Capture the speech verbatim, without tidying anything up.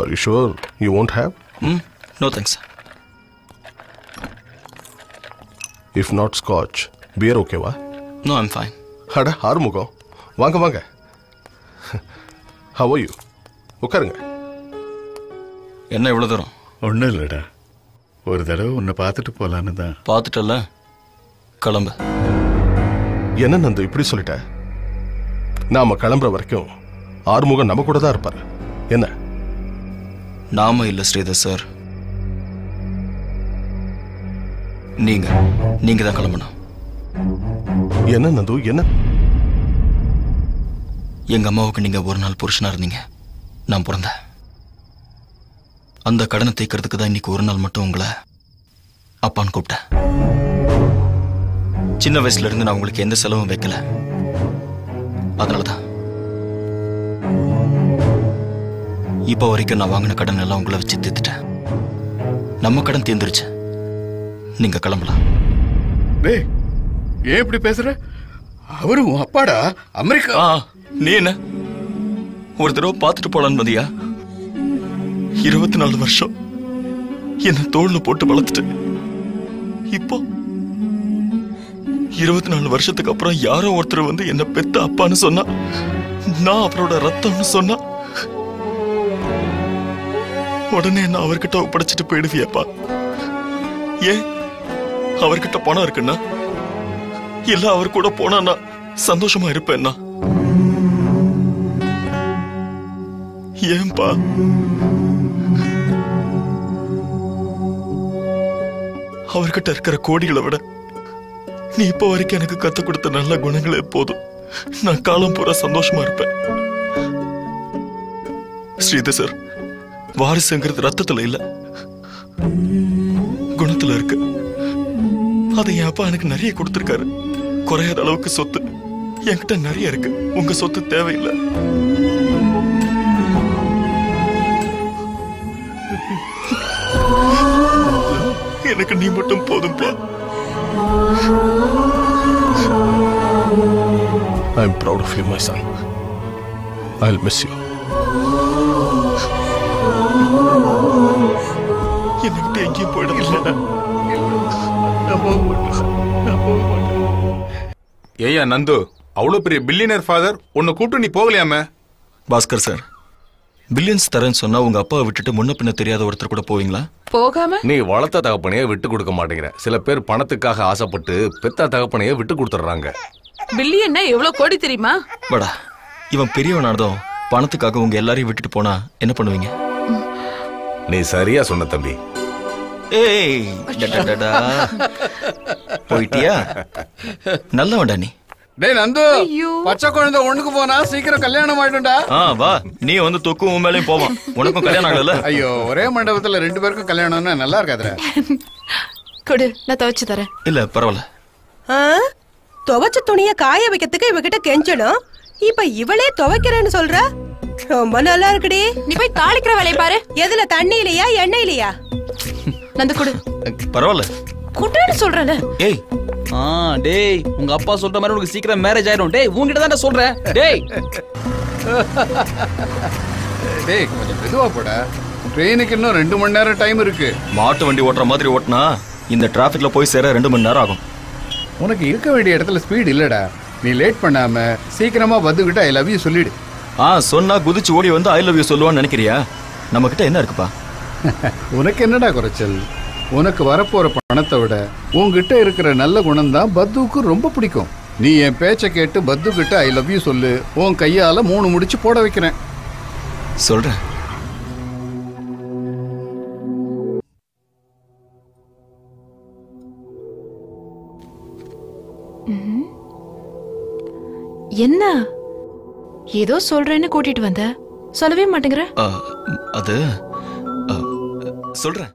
Are you sure you won't have? Mm, no thanks. If not scotch, beer okay va? No, I'm fine. Ada, Armugo. Vanga vanga. How are you? Ukaranga. Enna ivlo thoru? Onnu illada. Oru thadava unna paathittu polanu da. Paathitalla. Kalamba. Enna nandu ipdi solita? Naama kalambra varaikkum Armuga nama kuda da irpar. Enna? Naama illa Sridhar sir. நீங்க நீங்க தான் கிளம்பணும். என்ன நந்து என்ன? எங்க அம்மாவுக்கு நீங்க ஒரு நாள் புருஷனா இருந்தீங்க. நான் பிறந்தேன். அந்த கடனை தீர்க்கிறதுக்கு தான் இன்னைக்கு ஒரு நாள் மட்டும் உங்களை அப்பான்னு கூப்பிட்டேன். சின்ன வயசுல இருந்து நான் உங்களுக்கு எந்த செலவும் வைக்கல. அதனாலதான் இப்போ வரைக்கும் நான் வாங்கின கடன் எல்லாம் உங்களை வச்சு தீர்த்துட்டேன். நம்ம கடன் தீர்ந்துருச்சு. நீங்க கிளம்பலாம். டேய், ஏன் இப்படி பேசுற? அவரு அப்பாடா அமெரிக்கா. நீ என்ன ஒரு தடவை பார்த்துட்டு போலான்னு வந்தியா? இருபத்தி நாலு வருஷம் என்ன தோல்ல போட்டு வளர்த்துட்டு இப்போ இருபத்தி நாலு வருஷத்துக்கு அப்புறம் யாரோ ஒருத்தர் வந்து என்ன பெத்த அப்பான்னு சொன்னா, நான் அவரோட ரத்தம்னு சொன்னா, உடனே நான் அவர்கிட்ட ஒப்படைச்சிட்டு போயிடுவியாப்பா? ஏன் அவர்கிட்ட பணம் இருக்குன்னா இல்ல அவர் கூட போனா சந்தோஷமா இருப்பேன்னா? ஏன்பா அவர்கிட்ட இருக்கிற கோடிகளை விட நீ இப்ப வரைக்கும் எனக்கு கத்து கொடுத்த நல்ல குணங்களே போதும். நான் காலம் பூரா சந்தோஷமா இருப்பேன். ஸ்ரீதர் சார், வாரிசுங்கிறது ரத்தத்துல இல்ல, குணத்துல இருக்கு. அதை என் அப்பா எனக்கு நிறைய கொடுத்திருக்காரு. குறையாத அளவுக்கு சொத்து என்கிட்ட நிறைய இருக்கு. உங்க சொத்து தேவையில்லை. எனக்கு நீ மட்டும் போதும்பா. I am proud of you, my son. I'll miss you. என்கிட்ட எங்கேயும் போயிட இல்லடா. ஏயா நந்து, அவ்வளோ பெரிய பில்லியனர் ஃபாதர் உன்னை கூப்பிட்டு நீ போகலையாமே? பாஸ்கர் சார், பில்லியன்ஸ் தரேன்னு சொன்னா உங்க அப்பாவை விட்டுட்டு முன்ன பின்ன தெரியாத ஒருத்தர் கூட போவீங்களா? போகாம நீ வளர்த்த தகப்பனையே விட்டு கொடுக்க மாட்டேங்கிற. சில பேர் பணத்துக்காக ஆசைப்பட்டு பெத்த தகப்பனையே விட்டு கொடுத்துட்றாங்க. பில்லியன்னா எவ்வளவு கோடி தெரியுமா? வாடா, இவன் பெரியவனானதும் பணத்துக்காக உங்க எல்லாரையும் விட்டுட்டு போனா என்ன பண்ணுவீங்க? நீ சரியா சொன்ன தம்பி. ஏய், டடடடா. போயிட்டியா? நல்லவன்டா நீ. டேய் நந்து, பச்சை குழந்தை ஒண்ணுக்கு போனா சீக்கிரம் கல்யாணம் ஆயிடும்டா. ஆ வா, நீ வந்து தொக்கு உன் மேலயும் போவான். உனக்கும் கல்யாணம் ஆகல? ஐயோ, ஒரே மண்டபத்துல ரெண்டு பேருக்கும் கல்யாணம்னா நல்லா இருக்காதுடா. கொடு, நான் துவைச்சு தரேன். இல்ல பரவாயில்ல. துவைச்ச துணிய காய வைக்கிறதுக்கு இவகிட்ட கெஞ்சணும். இப்ப இவளே துவைக்கிறேன்னு சொல்ற. ரொம்ப நல்லா இருக்குடி. நீ போய் தாளிக்கிற வேலையை பாரு. எதுல, தண்ணியிலையா எண்ணெயிலையா? நந்து கொடு. பரவாயில்ல, குட்டேன்னு சொல்றேன். ஏய், ஆ டேய், உங்க அப்பா சொல்ற மாதிரி உங்களுக்கு சீக்கிரம் மேரேஜ் ஆயிடும். டேய், உன்கிட்ட தான் நான் சொல்றேன். டேய் டேய், கொஞ்சம் மெதுவா போடா. ட்ரெயினுக்கு இன்னும் ரெண்டு மணி நேரம் டைம் இருக்கு. மாட்டு வண்டி ஓட்டுற மாதிரி ஓட்டினா இந்த டிராஃபிக்ல போய் சேர ரெண்டு மணி நேரம் ஆகும். உனக்கு இருக்க வேண்டிய இடத்துல ஸ்பீடு இல்லடா. நீ லேட் பண்ணாம சீக்கிரமா வந்துகிட்ட ஐ லவ் யூ சொல்லிடு. ஆ, சொன்னா குதிச்சு ஓடி வந்து ஐ லவ் யூ சொல்லுவான்னு நினைக்கிறியா? நம்ம கிட்ட என்ன இருக்குப்பா? உனக்கு என்னடா குறைச்சல்? உனக்கு வரப்போற பணத்தை விட உங்ககிட்ட இருக்கிற நல்ல குணம் தான் பத்துவுக்கு ரொம்ப பிடிக்கும். நீ என் பேச்சை கேட்டு பத்து கிட்ட ஐ லவ் யூ சொல்லு. உன் கையால மூணு முடிச்சு போட வைக்கிறேன். சொல்றேன். என்ன ஏதோ சொல்றேன்னு கூட்டிட்டு வந்த, சொல்லவே மாட்டேங்கிற. அது சொல்றேன்.